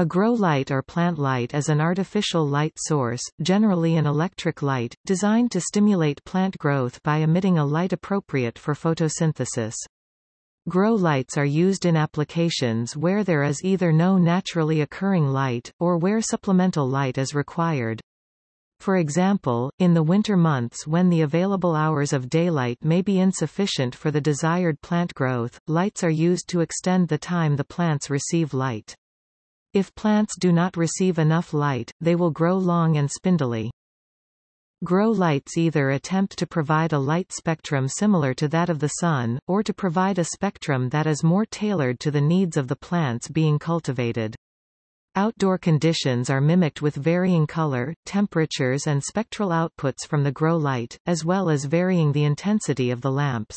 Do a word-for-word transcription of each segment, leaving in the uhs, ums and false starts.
A grow light or plant light is an artificial light source, generally an electric light, designed to stimulate plant growth by emitting a light appropriate for photosynthesis. Grow lights are used in applications where there is either no naturally occurring light, or where supplemental light is required. For example, in the winter months when the available hours of daylight may be insufficient for the desired plant growth, lights are used to extend the time the plants receive light. If plants do not receive enough light, they will grow long and spindly. Grow lights either attempt to provide a light spectrum similar to that of the sun, or to provide a spectrum that is more tailored to the needs of the plants being cultivated. Outdoor conditions are mimicked with varying color, temperatures and spectral outputs from the grow light, as well as varying the intensity of the lamps.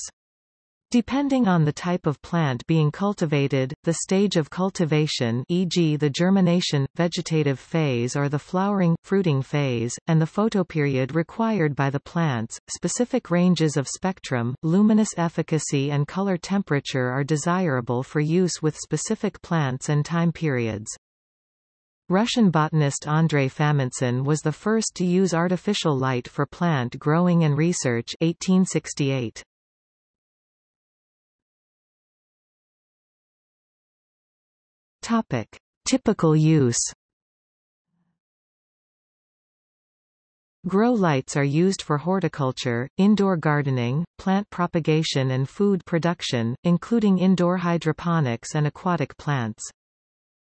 Depending on the type of plant being cultivated, the stage of cultivation, for example the germination, vegetative phase or the flowering, fruiting phase, and the photoperiod required by the plants, specific ranges of spectrum, luminous efficacy and color temperature are desirable for use with specific plants and time periods. Russian botanist Andrei Famintsin was the first to use artificial light for plant growing and research eighteen sixty-eight. Topic: Typical use. Grow lights are used for horticulture, indoor gardening, plant propagation and food production, including indoor hydroponics and aquatic plants.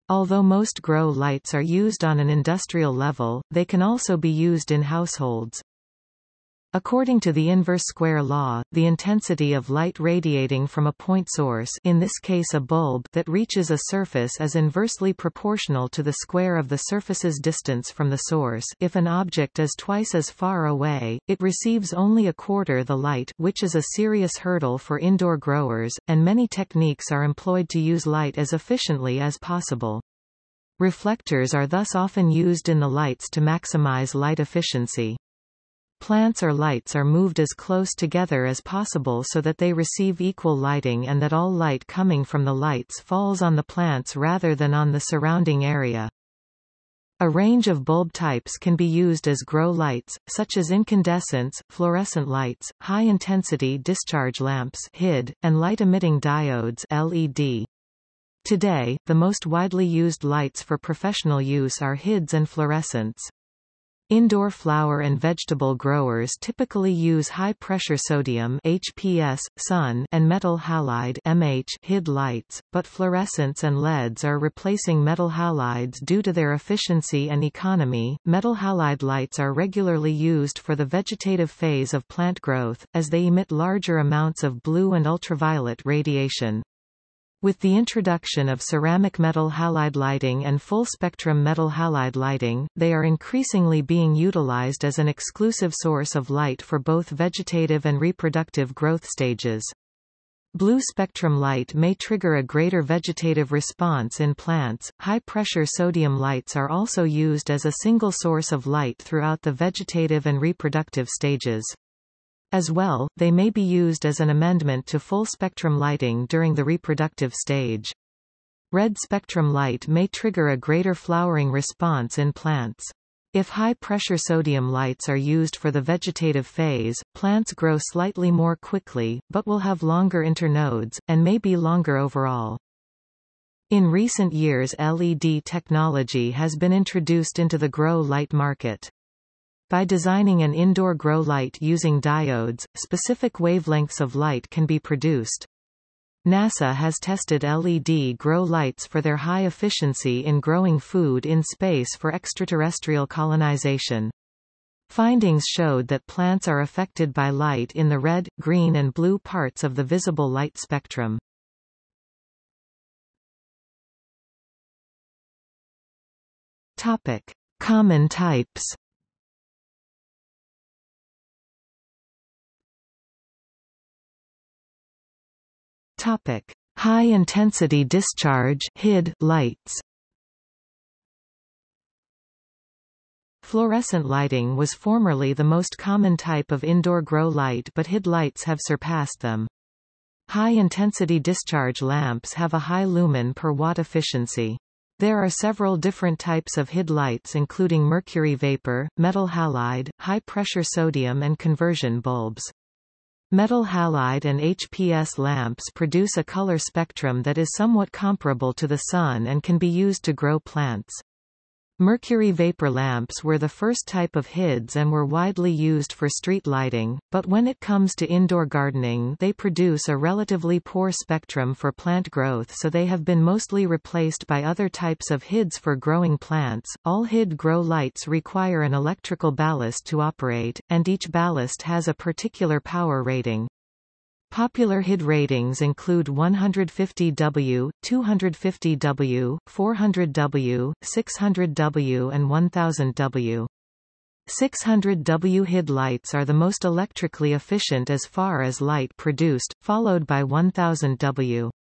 Although most grow lights are used on an industrial level, they can also be used in households. According to the inverse square law, the intensity of light radiating from a point source, in this case a bulb, that reaches a surface is inversely proportional to the square of the surface's distance from the source. If an object is twice as far away, it receives only a quarter the light, which is a serious hurdle for indoor growers, and many techniques are employed to use light as efficiently as possible. Reflectors are thus often used in the lights to maximize light efficiency. Plants or lights are moved as close together as possible so that they receive equal lighting and that all light coming from the lights falls on the plants rather than on the surrounding area. A range of bulb types can be used as grow lights, such as incandescents, fluorescent lights, high-intensity discharge lamps (H I D), and light-emitting diodes (L E D). Today, the most widely used lights for professional use are H I Ds and fluorescents. Indoor flower and vegetable growers typically use high-pressure sodium H P S, sun, and metal halide M H H I D lights, but fluorescents and L E Ds are replacing metal halides due to their efficiency and economy. Metal halide lights are regularly used for the vegetative phase of plant growth, as they emit larger amounts of blue and ultraviolet radiation. With the introduction of ceramic metal halide lighting and full-spectrum metal halide lighting, they are increasingly being utilized as an exclusive source of light for both vegetative and reproductive growth stages. Blue spectrum light may trigger a greater vegetative response in plants. High-pressure sodium lights are also used as a single source of light throughout the vegetative and reproductive stages. As well, they may be used as an amendment to full-spectrum lighting during the reproductive stage. Red spectrum light may trigger a greater flowering response in plants. If high-pressure sodium lights are used for the vegetative phase, plants grow slightly more quickly, but will have longer internodes, and may be longer overall. In recent years, L E D technology has been introduced into the grow light market. By designing an indoor grow light using diodes, specific wavelengths of light can be produced. NASA has tested L E D grow lights for their high efficiency in growing food in space for extraterrestrial colonization. Findings showed that plants are affected by light in the red, green and blue parts of the visible light spectrum. Topic: Common types. Topic: High-intensity discharge (H I D) lights. Fluorescent lighting was formerly the most common type of indoor grow light, but H I D lights have surpassed them. High-intensity discharge lamps have a high lumen per watt efficiency. There are several different types of H I D lights, including mercury vapor, metal halide, high-pressure sodium and conversion bulbs. Metal halide and H P S lamps produce a color spectrum that is somewhat comparable to the sun and can be used to grow plants. Mercury vapor lamps were the first type of H I Ds and were widely used for street lighting, but when it comes to indoor gardening they produce a relatively poor spectrum for plant growth, so they have been mostly replaced by other types of H I Ds for growing plants. All H I D grow lights require an electrical ballast to operate, and each ballast has a particular power rating. Popular H I D ratings include one hundred fifty watts, two hundred fifty watts, four hundred watts, six hundred watts and one thousand watts. six hundred watt H I D lights are the most electrically efficient as far as light produced, followed by one thousand watt.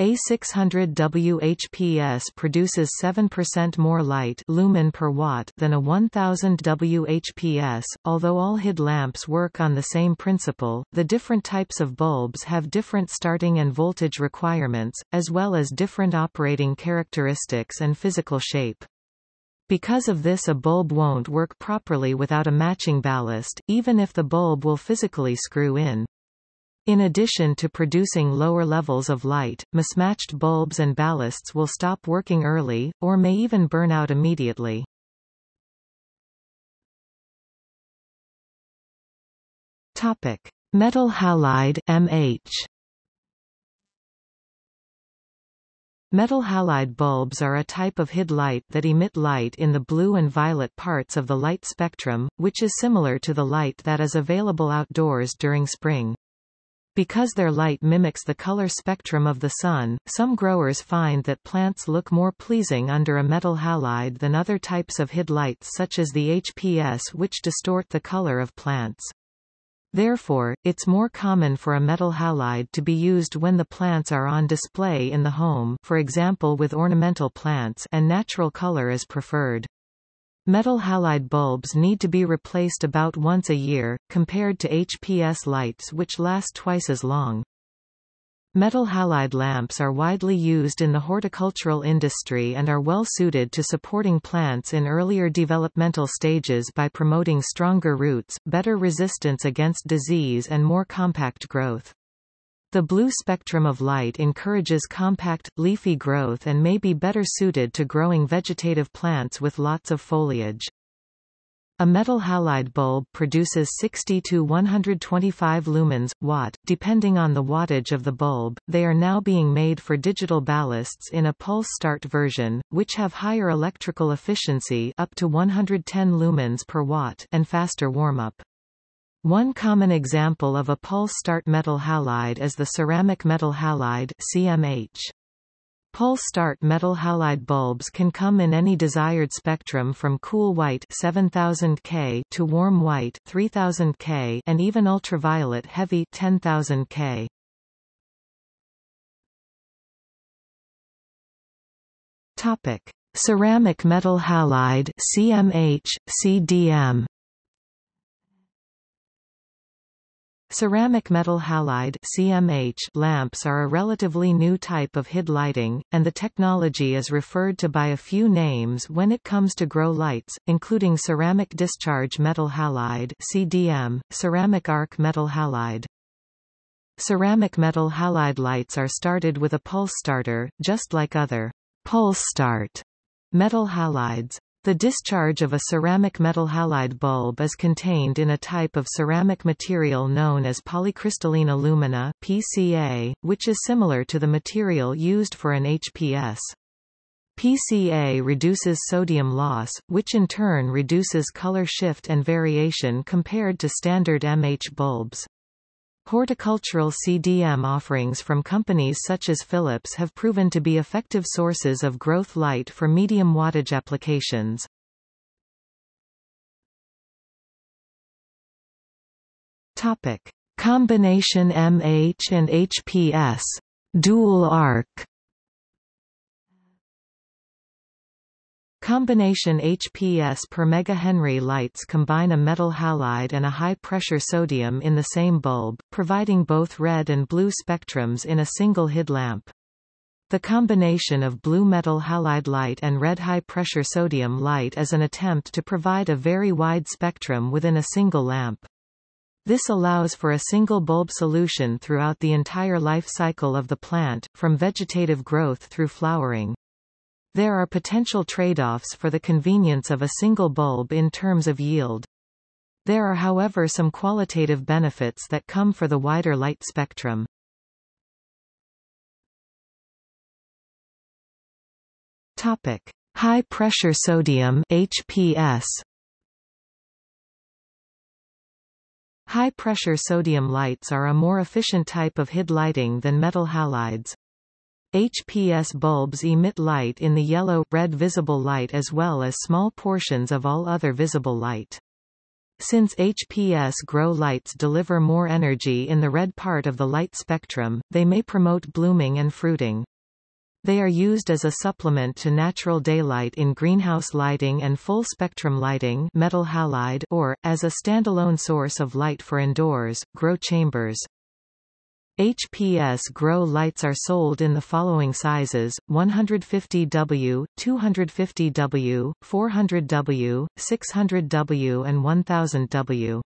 A six hundred watt H P S produces seven percent more light lumen per watt than a one thousand watt H P S. Although all H I D lamps work on the same principle, the different types of bulbs have different starting and voltage requirements, as well as different operating characteristics and physical shape. Because of this, a bulb won't work properly without a matching ballast, even if the bulb will physically screw in. In addition to producing lower levels of light, mismatched bulbs and ballasts will stop working early, or may even burn out immediately. Topic: Metal halide (M H). Metal halide bulbs are a type of H I D light that emit light in the blue and violet parts of the light spectrum, which is similar to the light that is available outdoors during spring. Because their light mimics the color spectrum of the sun, some growers find that plants look more pleasing under a metal halide than other types of H I D lights such as the H P S, which distort the color of plants. Therefore, it's more common for a metal halide to be used when the plants are on display in the home, for example with ornamental plants, and natural color is preferred. Metal halide bulbs need to be replaced about once a year, compared to H P S lights which last twice as long. Metal halide lamps are widely used in the horticultural industry and are well suited to supporting plants in earlier developmental stages by promoting stronger roots, better resistance against disease and more compact growth. The blue spectrum of light encourages compact, leafy growth and may be better suited to growing vegetative plants with lots of foliage. A metal halide bulb produces sixty to one hundred twenty-five lumens, watt, depending on the wattage of the bulb. They are now being made for digital ballasts in a pulse start version, which have higher electrical efficiency up to one hundred ten lumens per watt and faster warm-up. One common example of a pulse start metal halide is the ceramic metal halide (C M H). Pulse start metal halide bulbs can come in any desired spectrum from cool white (seven thousand K) to warm white (three thousand K) and even ultraviolet heavy (ten thousand K). Topic: Ceramic metal halide (C M H, C D M). Ceramic metal halide (C M H) lamps are a relatively new type of H I D lighting, and the technology is referred to by a few names when it comes to grow lights, including ceramic discharge metal halide (C D M), ceramic arc metal halide. Ceramic metal halide lights are started with a pulse starter, just like other pulse start metal halides. The discharge of a ceramic metal halide bulb is contained in a type of ceramic material known as polycrystalline alumina (P C A), which is similar to the material used for an H P S. P C A reduces sodium loss, which in turn reduces color shift and variation compared to standard M H bulbs. Horticultural C D M offerings from companies such as Philips have proven to be effective sources of growth light for medium wattage applications. Topic: Combination M H and H P S, dual arc. Combination H P S per megahenry lights combine a metal halide and a high-pressure sodium in the same bulb, providing both red and blue spectrums in a single H I D lamp. The combination of blue metal halide light and red high-pressure sodium light is an attempt to provide a very wide spectrum within a single lamp. This allows for a single bulb solution throughout the entire life cycle of the plant, from vegetative growth through flowering. There are potential trade-offs for the convenience of a single bulb in terms of yield. There are, however, some qualitative benefits that come for the wider light spectrum. Topic: High-pressure sodium (H P S). High-pressure sodium lights are a more efficient type of H I D lighting than metal halides. H P S bulbs emit light in the yellow-red visible light as well as small portions of all other visible light. Since H P S grow lights deliver more energy in the red part of the light spectrum, they may promote blooming and fruiting. They are used as a supplement to natural daylight in greenhouse lighting and full-spectrum lighting metal halide, or, as a standalone source of light for indoors, grow chambers. H P S grow lights are sold in the following sizes: one hundred fifty watts, two hundred fifty watts, four hundred watts, six hundred watts and one thousand watts.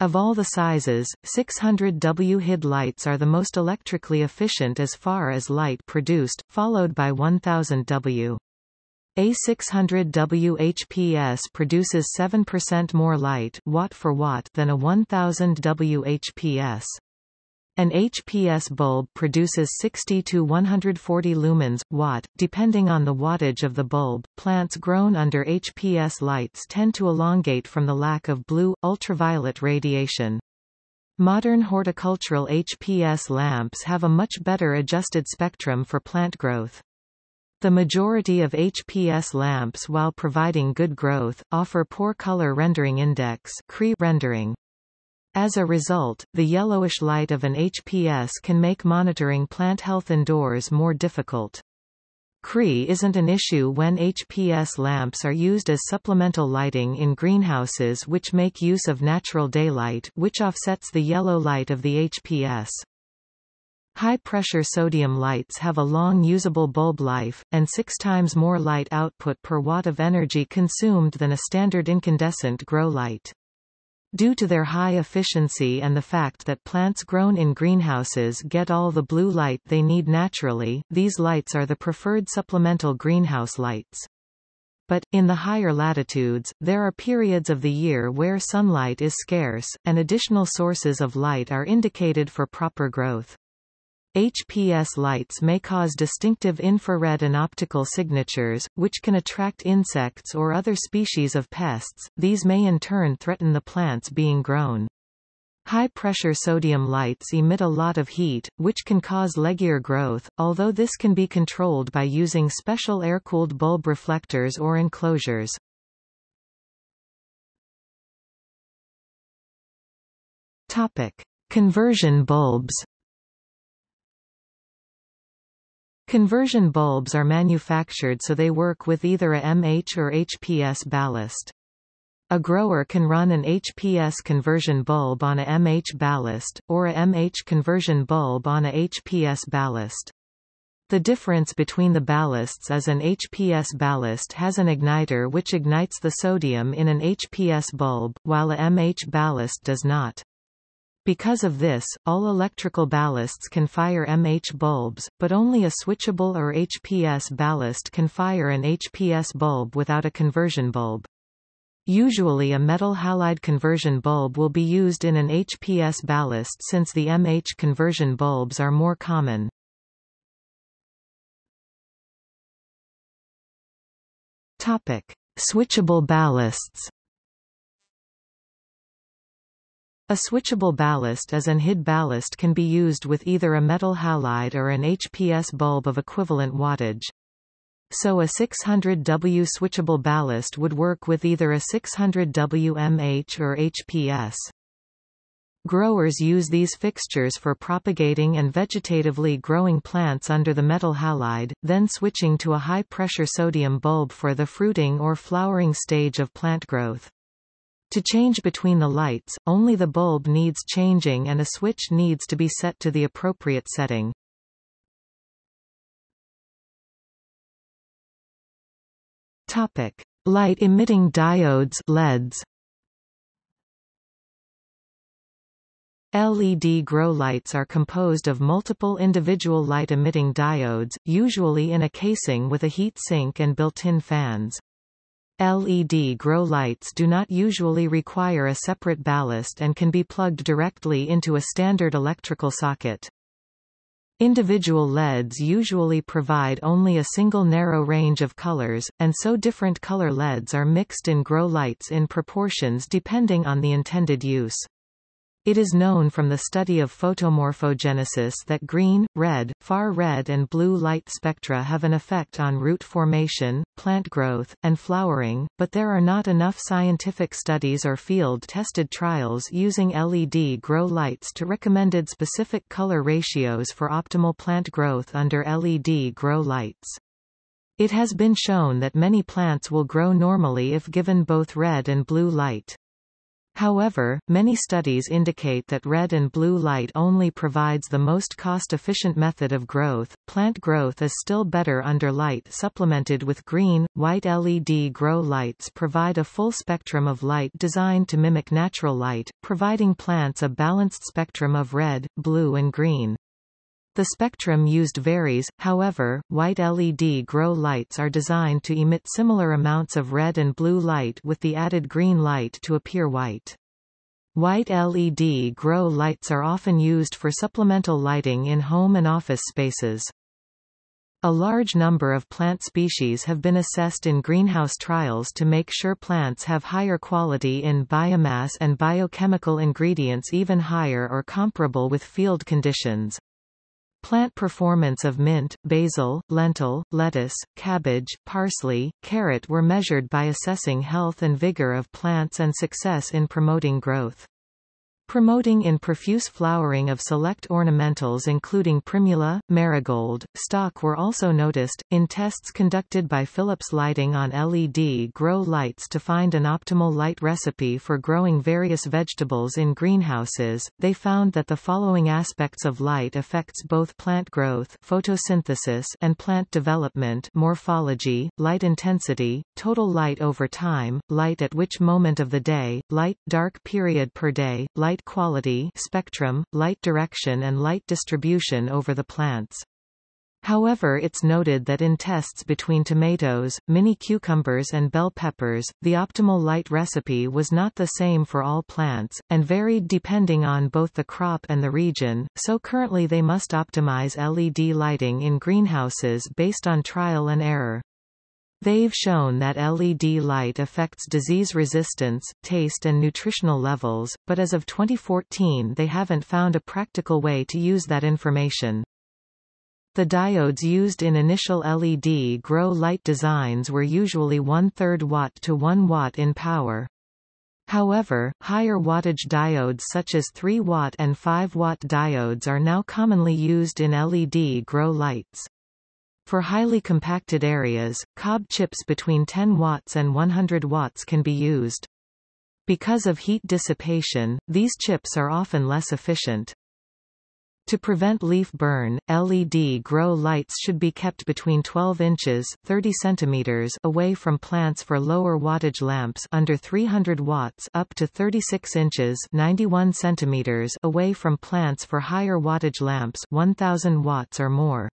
Of all the sizes, six hundred watt H I D lights are the most electrically efficient as far as light produced, followed by one thousand watt. A six hundred watt H P S produces seven percent more light watt for watt than a one thousand watt H P S. An H P S bulb produces sixty to one hundred forty lumens, watt, depending on the wattage of the bulb. Plants grown under H P S lights tend to elongate from the lack of blue, ultraviolet radiation. Modern horticultural H P S lamps have a much better adjusted spectrum for plant growth. The majority of H P S lamps, while providing good growth, offer poor color rendering index (C R I) rendering. As a result, the yellowish light of an H P S can make monitoring plant health indoors more difficult. C R I isn't an issue when H P S lamps are used as supplemental lighting in greenhouses which make use of natural daylight, which offsets the yellow light of the H P S. High-pressure sodium lights have a long usable bulb life, and six times more light output per watt of energy consumed than a standard incandescent grow light. Due to their high efficiency and the fact that plants grown in greenhouses get all the blue light they need naturally, these lights are the preferred supplemental greenhouse lights. But, in the higher latitudes, there are periods of the year where sunlight is scarce, and additional sources of light are indicated for proper growth. H P S lights may cause distinctive infrared and optical signatures, which can attract insects or other species of pests. These may in turn threaten the plants being grown. High-pressure sodium lights emit a lot of heat, which can cause leggy growth, although this can be controlled by using special air-cooled bulb reflectors or enclosures. Topic: Conversion bulbs. Conversion bulbs are manufactured so they work with either a M H or H P S ballast. A grower can run an H P S conversion bulb on a M H ballast, or a M H conversion bulb on a H P S ballast. The difference between the ballasts is an H P S ballast has an igniter which ignites the sodium in an H P S bulb, while a M H ballast does not. Because of this, all electrical ballasts can fire M H bulbs, but only a switchable or H P S ballast can fire an H P S bulb without a conversion bulb. Usually a metal halide conversion bulb will be used in an H P S ballast since the M H conversion bulbs are more common. Topic: Switchable ballasts. A switchable ballast as an H I D ballast can be used with either a metal halide or an H P S bulb of equivalent wattage. So a six hundred watt switchable ballast would work with either a six hundred watt M H or H P S. Growers use these fixtures for propagating and vegetatively growing plants under the metal halide, then switching to a high-pressure sodium bulb for the fruiting or flowering stage of plant growth. To change between the lights, only the bulb needs changing and a switch needs to be set to the appropriate setting. Topic: Light-emitting diodes (L E Ds). L E D grow lights are composed of multiple individual light-emitting diodes, usually in a casing with a heat sink and built-in fans. L E D grow lights do not usually require a separate ballast and can be plugged directly into a standard electrical socket. Individual L E Ds usually provide only a single narrow range of colors, and so different color L E Ds are mixed in grow lights in proportions depending on the intended use. It is known from the study of photomorphogenesis that green, red, far red and blue light spectra have an effect on root formation, plant growth, and flowering, but there are not enough scientific studies or field-tested trials using L E D grow lights to recommended specific color ratios for optimal plant growth under L E D grow lights. It has been shown that many plants will grow normally if given both red and blue light. However, many studies indicate that red and blue light only provides the most cost-efficient method of growth. Plant growth is still better under light supplemented with green. White L E D grow lights provide a full spectrum of light designed to mimic natural light, providing plants a balanced spectrum of red, blue, and green. The spectrum used varies, however. White L E D grow lights are designed to emit similar amounts of red and blue light with the added green light to appear white. White L E D grow lights are often used for supplemental lighting in home and office spaces. A large number of plant species have been assessed in greenhouse trials to make sure plants have higher quality in biomass and biochemical ingredients even higher or comparable with field conditions. Plant performance of mint, basil, lentil, lettuce, cabbage, parsley, carrot were measured by assessing health and vigor of plants and success in promoting growth. Promoting in profuse flowering of select ornamentals including primula, marigold, stock were also noticed, in tests conducted by Philips lighting on L E D grow lights to find an optimal light recipe for growing various vegetables in greenhouses. They found that the following aspects of light affects both plant growth, photosynthesis, and plant development: morphology, light intensity, total light over time, light at which moment of the day, light dark period per day, light quality spectrum, light direction and light distribution over the plants. However, it's noted that in tests between tomatoes, mini cucumbers and bell peppers, the optimal light recipe was not the same for all plants, and varied depending on both the crop and the region, so currently they must optimize L E D lighting in greenhouses based on trial and error. They've shown that L E D light affects disease resistance, taste and nutritional levels, but as of twenty fourteen they haven't found a practical way to use that information. The diodes used in initial L E D grow light designs were usually one-third watt to one watt in power. However, higher wattage diodes such as three watt and five watt diodes are now commonly used in L E D grow lights. For highly compacted areas, cob chips between ten watts and one hundred watts can be used. Because of heat dissipation, these chips are often less efficient. To prevent leaf burn, L E D grow lights should be kept between twelve inches (thirty centimeters) away from plants for lower wattage lamps under three hundred watts up to thirty-six inches (ninety-one centimeters) away from plants for higher wattage lamps one thousand watts or more.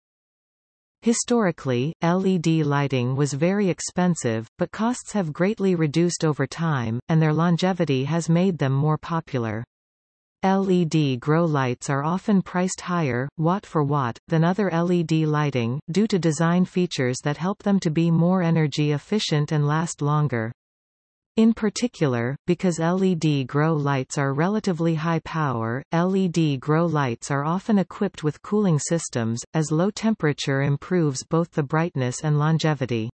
Historically, L E D lighting was very expensive, but costs have greatly reduced over time, and their longevity has made them more popular. L E D grow lights are often priced higher, watt for watt, than other L E D lighting, due to design features that help them to be more energy efficient and last longer. In particular, because L E D grow lights are relatively high power, L E D grow lights are often equipped with cooling systems, as low temperature improves both the brightness and longevity.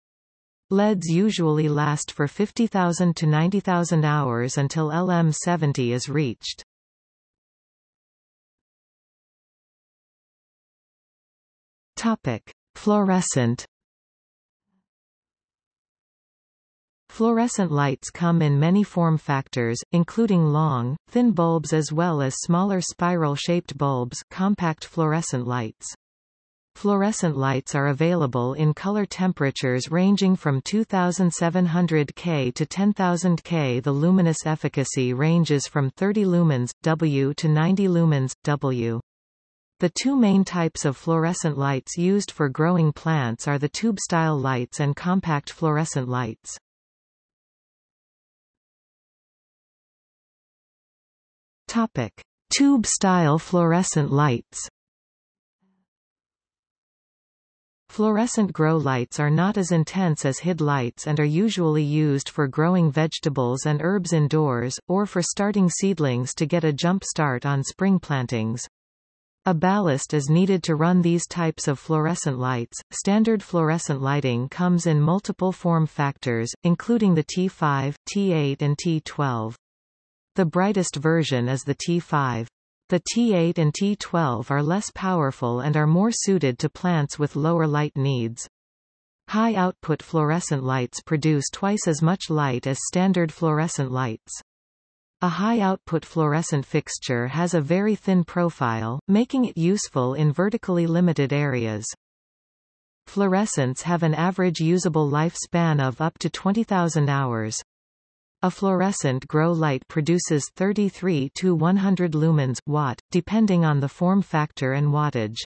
L E Ds usually last for fifty thousand to ninety thousand hours until L M seventy is reached. Topic: Fluorescent. Fluorescent lights come in many form factors, including long, thin bulbs as well as smaller spiral-shaped bulbs, compact fluorescent lights. Fluorescent lights are available in color temperatures ranging from two thousand seven hundred Kelvin to ten thousand Kelvin. The luminous efficacy ranges from thirty lumens per watt to ninety lumens per watt. The two main types of fluorescent lights used for growing plants are the tube-style lights and compact fluorescent lights. Topic: Tube-style fluorescent lights. Fluorescent grow lights are not as intense as H I D lights and are usually used for growing vegetables and herbs indoors, or for starting seedlings to get a jump start on spring plantings. A ballast is needed to run these types of fluorescent lights. Standard fluorescent lighting comes in multiple form factors, including the T five, T eight and T twelve. The brightest version is the T five. The T eight and T twelve are less powerful and are more suited to plants with lower light needs. High-output fluorescent lights produce twice as much light as standard fluorescent lights. A high-output fluorescent fixture has a very thin profile, making it useful in vertically limited areas. Fluorescents have an average usable lifespan of up to twenty thousand hours. A fluorescent grow light produces thirty-three to one hundred lumens per watt, depending on the form factor and wattage.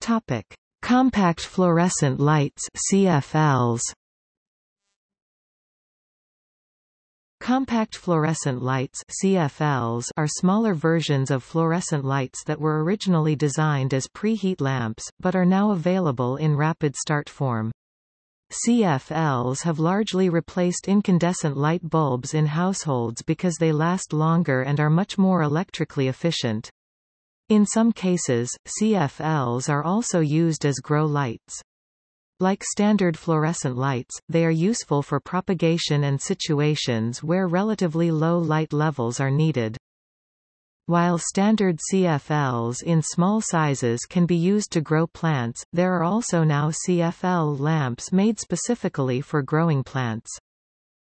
Topic: Compact fluorescent lights (C F Ls). Compact fluorescent lights (C F Ls) are smaller versions of fluorescent lights that were originally designed as preheat lamps, but are now available in rapid start form. C F Ls have largely replaced incandescent light bulbs in households because they last longer and are much more electrically efficient. In some cases, C F Ls are also used as grow lights. Like standard fluorescent lights, they are useful for propagation and situations where relatively low light levels are needed. While standard C F Ls in small sizes can be used to grow plants, there are also now C F L lamps made specifically for growing plants.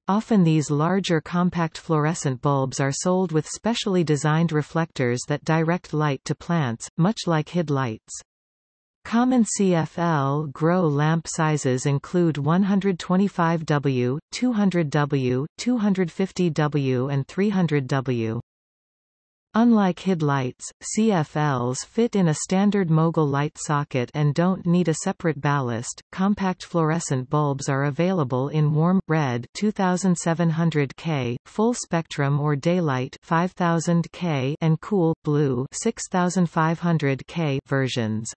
Often these larger compact fluorescent bulbs are sold with specially designed reflectors that direct light to plants, much like H I D lights. Common C F L grow lamp sizes include one hundred twenty-five watts, two hundred watts, two hundred fifty watts and three hundred watts. Unlike H I D lights, C F Ls fit in a standard mogul light socket and don't need a separate ballast. Compact fluorescent bulbs are available in warm red two thousand seven hundred Kelvin, full spectrum or daylight five thousand Kelvin and cool blue six thousand five hundred Kelvin versions.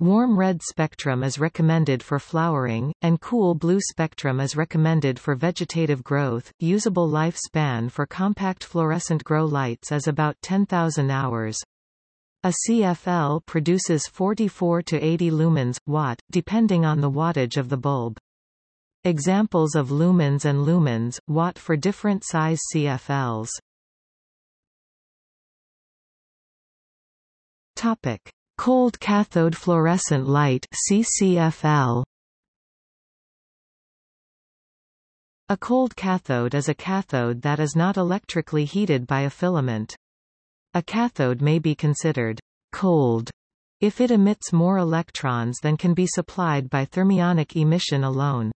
Warm red spectrum is recommended for flowering, and cool blue spectrum is recommended for vegetative growth. Usable lifespan for compact fluorescent grow lights is about ten thousand hours. A C F L produces forty-four to eighty lumens per watt, depending on the wattage of the bulb. Examples of lumens and lumens, watt for different size C F Ls. Topic: Cold cathode fluorescent light (C C F L). A cold cathode is a cathode that is not electrically heated by a filament. A cathode may be considered cold if it emits more electrons than can be supplied by thermionic emission alone.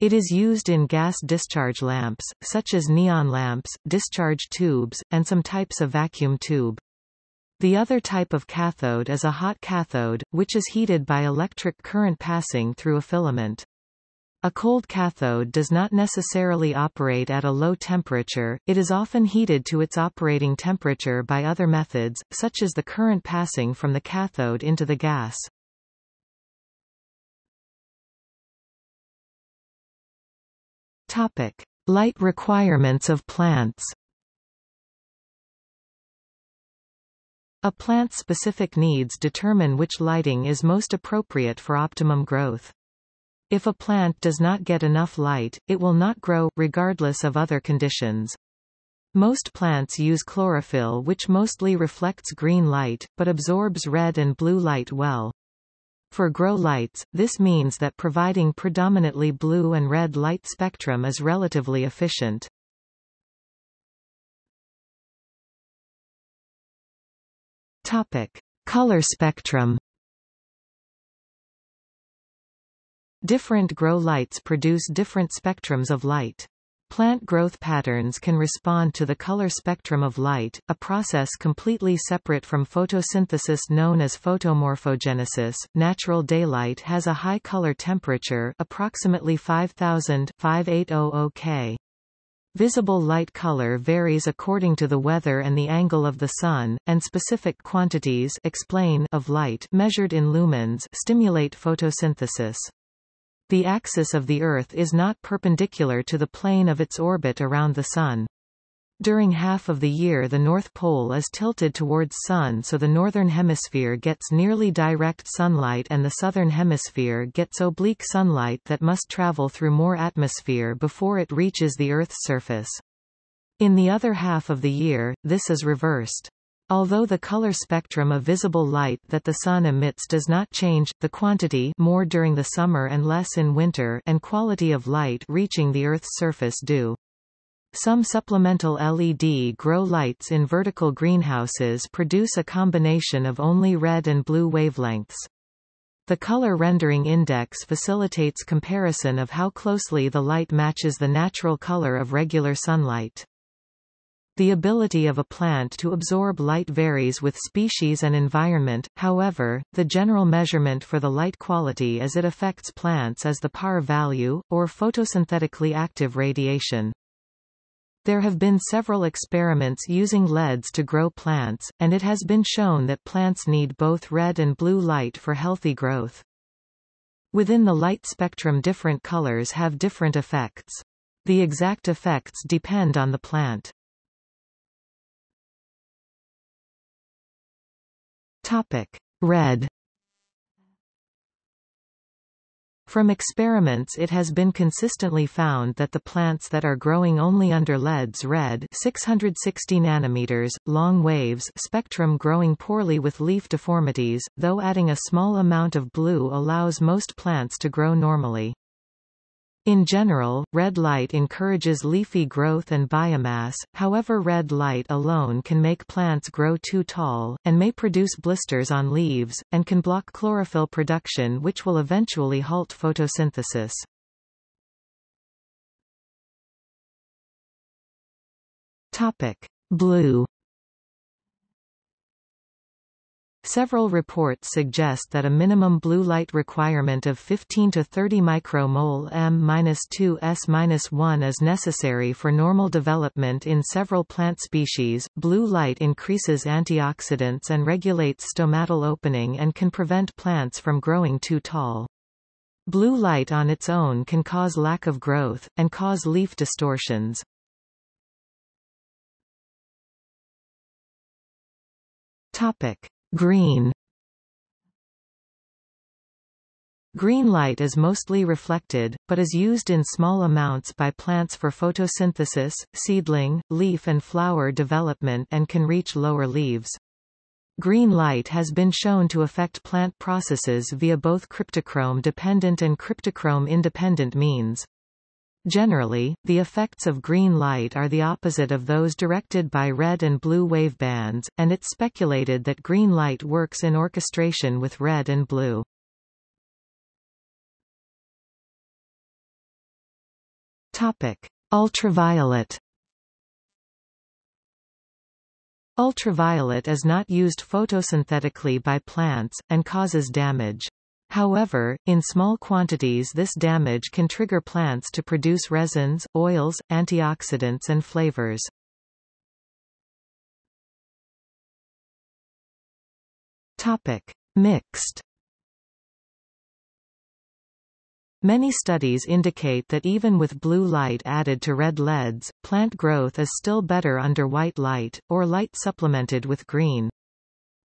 It is used in gas discharge lamps, such as neon lamps, discharge tubes, and some types of vacuum tube. The other type of cathode is a hot cathode, which is heated by electric current passing through a filament. A cold cathode does not necessarily operate at a low temperature, it is often heated to its operating temperature by other methods, such as the current passing from the cathode into the gas. Topic: Light requirements of plants. A plant's specific needs determine which lighting is most appropriate for optimum growth. If a plant does not get enough light, it will not grow, regardless of other conditions. Most plants use chlorophyll, which mostly reflects green light, but absorbs red and blue light well. For grow lights, this means that providing predominantly blue and red light spectrum is relatively efficient. Topic: Color spectrum. Different grow lights produce different spectrums of light. Plant growth patterns can respond to the color spectrum of light, a process completely separate from photosynthesis known as photomorphogenesis. Natural daylight has a high color temperature, approximately five thousand to fifty-eight hundred Kelvin. Visible light color varies according to the weather and the angle of the sun, and specific quantities explain of light measured in lumens stimulate photosynthesis. The axis of the Earth is not perpendicular to the plane of its orbit around the Sun. During half of the year the North Pole is tilted towards Sun, so the Northern Hemisphere gets nearly direct sunlight and the Southern Hemisphere gets oblique sunlight that must travel through more atmosphere before it reaches the Earth's surface. In the other half of the year, this is reversed. Although the color spectrum of visible light that the sun emits does not change, the quantity more during the summer and less in winter and quality of light reaching the Earth's surface do. Some supplemental L E D grow lights in vertical greenhouses produce a combination of only red and blue wavelengths. The color rendering index facilitates comparison of how closely the light matches the natural color of regular sunlight. The ability of a plant to absorb light varies with species and environment, however, the general measurement for the light quality as it affects plants is the P A R value, or photosynthetically active radiation. There have been several experiments using L E Ds to grow plants, and it has been shown that plants need both red and blue light for healthy growth. Within the light spectrum, different colors have different effects. The exact effects depend on the plant. Topic: Red. From experiments it has been consistently found that the plants that are growing only under L E Ds red six hundred sixty nanometers, long waves spectrum growing poorly with leaf deformities, though adding a small amount of blue allows most plants to grow normally. In general, red light encourages leafy growth and biomass, however red light alone can make plants grow too tall, and may produce blisters on leaves, and can block chlorophyll production which will eventually halt photosynthesis. Topic: Blue. Several reports suggest that a minimum blue light requirement of fifteen to thirty micromole M minus two S minus one is necessary for normal development in several plant species. Blue light increases antioxidants and regulates stomatal opening and can prevent plants from growing too tall. Blue light on its own can cause lack of growth, and cause leaf distortions. Topic: Green. Green light is mostly reflected, but is used in small amounts by plants for photosynthesis, seedling, leaf and flower development and can reach lower leaves. Green light has been shown to affect plant processes via both cryptochrome-dependent and cryptochrome-independent means. Generally, the effects of green light are the opposite of those directed by red and blue wavebands, and it's speculated that green light works in orchestration with red and blue. Topic: Ultraviolet. Ultraviolet is not used photosynthetically by plants, and causes damage. However, in small quantities this damage can trigger plants to produce resins, oils, antioxidants and flavors. Topic: Mixed. Many studies indicate that even with blue light added to red L E Ds, plant growth is still better under white light, or light supplemented with green.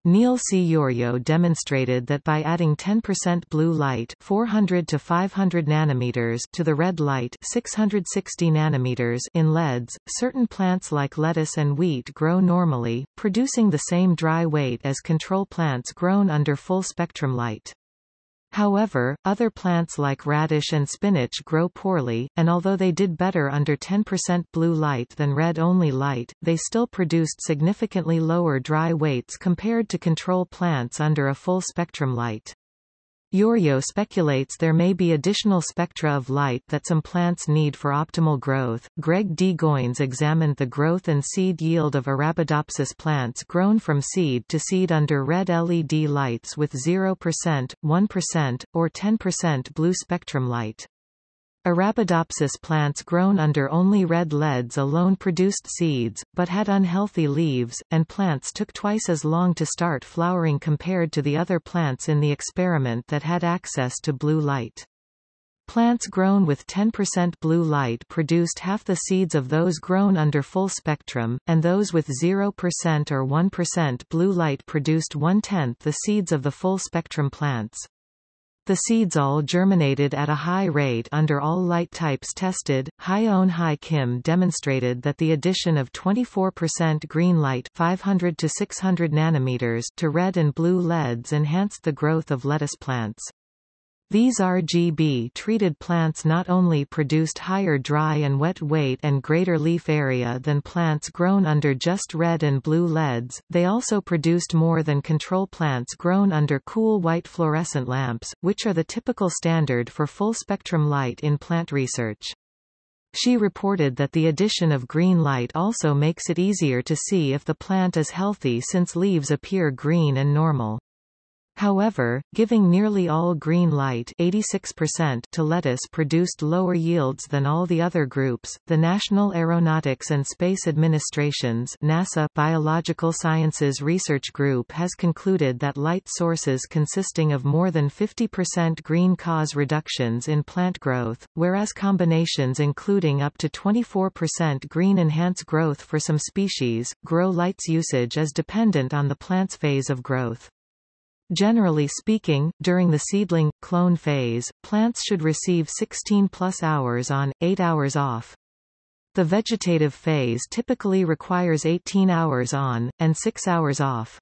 Neil C. Yorio demonstrated that by adding ten percent blue light four hundred to five hundred nanometers to the red light six hundred sixty nanometers in L E Ds, certain plants like lettuce and wheat grow normally, producing the same dry weight as control plants grown under full-spectrum light. However, other plants like radish and spinach grow poorly, and although they did better under ten percent blue light than red-only light, they still produced significantly lower dry weights compared to control plants under a full-spectrum light. Yorio speculates there may be additional spectra of light that some plants need for optimal growth. Greg D. Goins examined the growth and seed yield of Arabidopsis plants grown from seed to seed under red L E D lights with zero percent, one percent, or ten percent blue spectrum light. Arabidopsis plants grown under only red L E Ds alone produced seeds, but had unhealthy leaves, and plants took twice as long to start flowering compared to the other plants in the experiment that had access to blue light. Plants grown with ten percent blue light produced half the seeds of those grown under full spectrum, and those with zero percent or one percent blue light produced one-tenth the seeds of the full spectrum plants. The seeds all germinated at a high rate under all light types tested. Hyeon Hye Kim demonstrated that the addition of twenty-four percent green light five hundred to six hundred nanometers to red and blue L E Ds enhanced the growth of lettuce plants. These R G B-treated plants not only produced higher dry and wet weight and greater leaf area than plants grown under just red and blue L E Ds, they also produced more than control plants grown under cool white fluorescent lamps, which are the typical standard for full-spectrum light in plant research. She reported that the addition of green light also makes it easier to see if the plant is healthy since leaves appear green and normal. However, giving nearly all green light eighty-six percent to lettuce produced lower yields than all the other groups. The National Aeronautics and Space Administration's NASA Biological Sciences Research Group has concluded that light sources consisting of more than fifty percent green cause reductions in plant growth, whereas combinations including up to twenty-four percent green enhance growth for some species. Grow light's usage is dependent on the plant's phase of growth. Generally speaking, during the seedling, clone phase, plants should receive sixteen plus hours on, eight hours off. The vegetative phase typically requires eighteen hours on, and six hours off.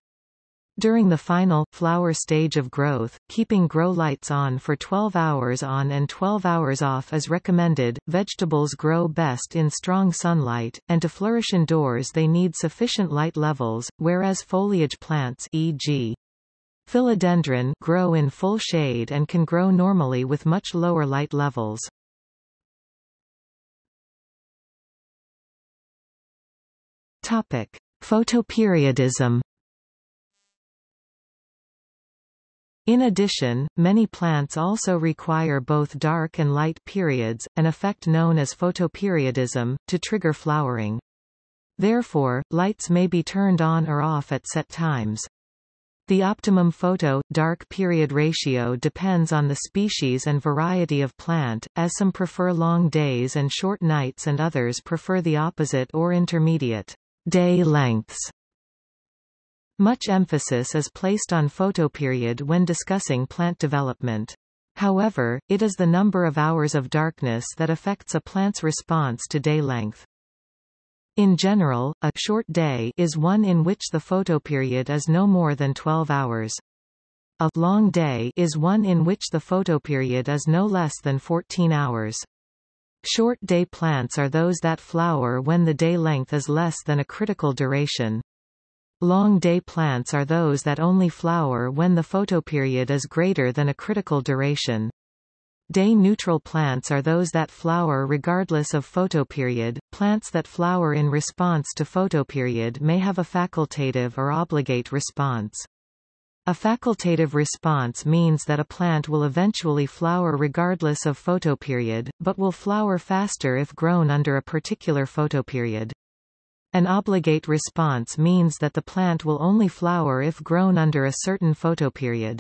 During the final, flower stage of growth, keeping grow lights on for twelve hours on and twelve hours off is recommended. Vegetables grow best in strong sunlight, and to flourish indoors they need sufficient light levels, whereas foliage plants, for example Philodendron, grow in full shade and can grow normally with much lower light levels. Topic: Photoperiodism. In addition, many plants also require both dark and light periods, an effect known as photoperiodism, to trigger flowering. Therefore, lights may be turned on or off at set times. The optimum photo-dark period ratio depends on the species and variety of plant, as some prefer long days and short nights and others prefer the opposite or intermediate day lengths. Much emphasis is placed on photoperiod when discussing plant development. However, it is the number of hours of darkness that affects a plant's response to day length. In general, a short day is one in which the photoperiod is no more than twelve hours. A long day is one in which the photoperiod is no less than fourteen hours. Short day plants are those that flower when the day length is less than a critical duration. Long day plants are those that only flower when the photoperiod is greater than a critical duration. Day-neutral plants are those that flower regardless of photoperiod. Plants that flower in response to photoperiod may have a facultative or obligate response. A facultative response means that a plant will eventually flower regardless of photoperiod, but will flower faster if grown under a particular photoperiod. An obligate response means that the plant will only flower if grown under a certain photoperiod.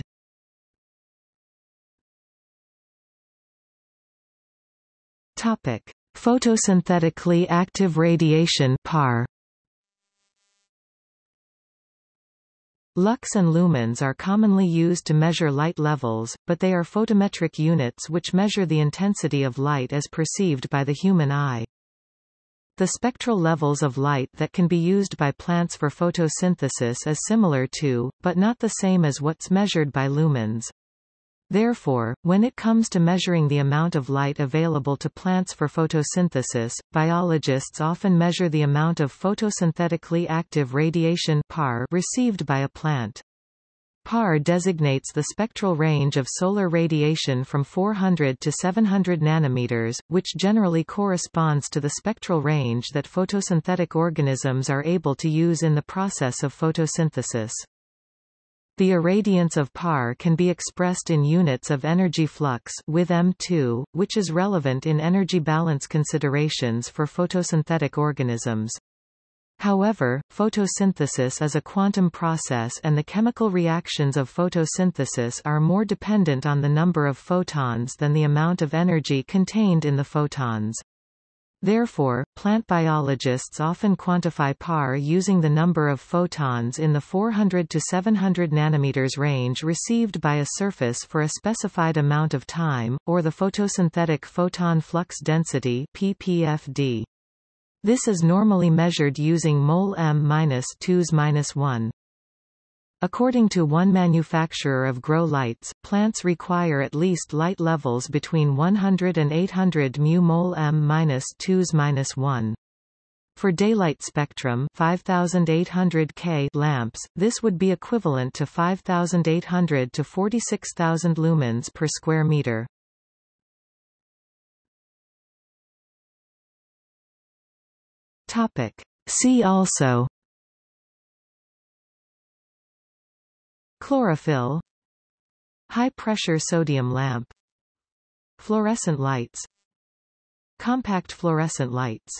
Topic: Photosynthetically active radiation (P A R). Lux and lumens are commonly used to measure light levels, but they are photometric units which measure the intensity of light as perceived by the human eye. The spectral levels of light that can be used by plants for photosynthesis is similar to, but not the same as what's measured by lumens. Therefore, when it comes to measuring the amount of light available to plants for photosynthesis, biologists often measure the amount of photosynthetically active radiation (P A R) received by a plant. P A R designates the spectral range of solar radiation from four hundred to seven hundred nanometers, which generally corresponds to the spectral range that photosynthetic organisms are able to use in the process of photosynthesis. The irradiance of P A R can be expressed in units of energy flux with M two, which is relevant in energy balance considerations for photosynthetic organisms. However, photosynthesis is a quantum process and the chemical reactions of photosynthesis are more dependent on the number of photons than the amount of energy contained in the photons. Therefore, plant biologists often quantify P A R using the number of photons in the four hundred to seven hundred nanometers range received by a surface for a specified amount of time, or the photosynthetic photon flux density P P F D. This is normally measured using mole m minus two's minus one. According to one manufacturer of grow lights, plants require at least light levels between one hundred and eight hundred mu mole m minus two's minus one. For daylight spectrum five thousand eight hundred K lamps, this would be equivalent to five thousand eight hundred to forty-six thousand lumens per square meter. Topic. See also: chlorophyll, high-pressure sodium lamp, fluorescent lights, compact fluorescent lights.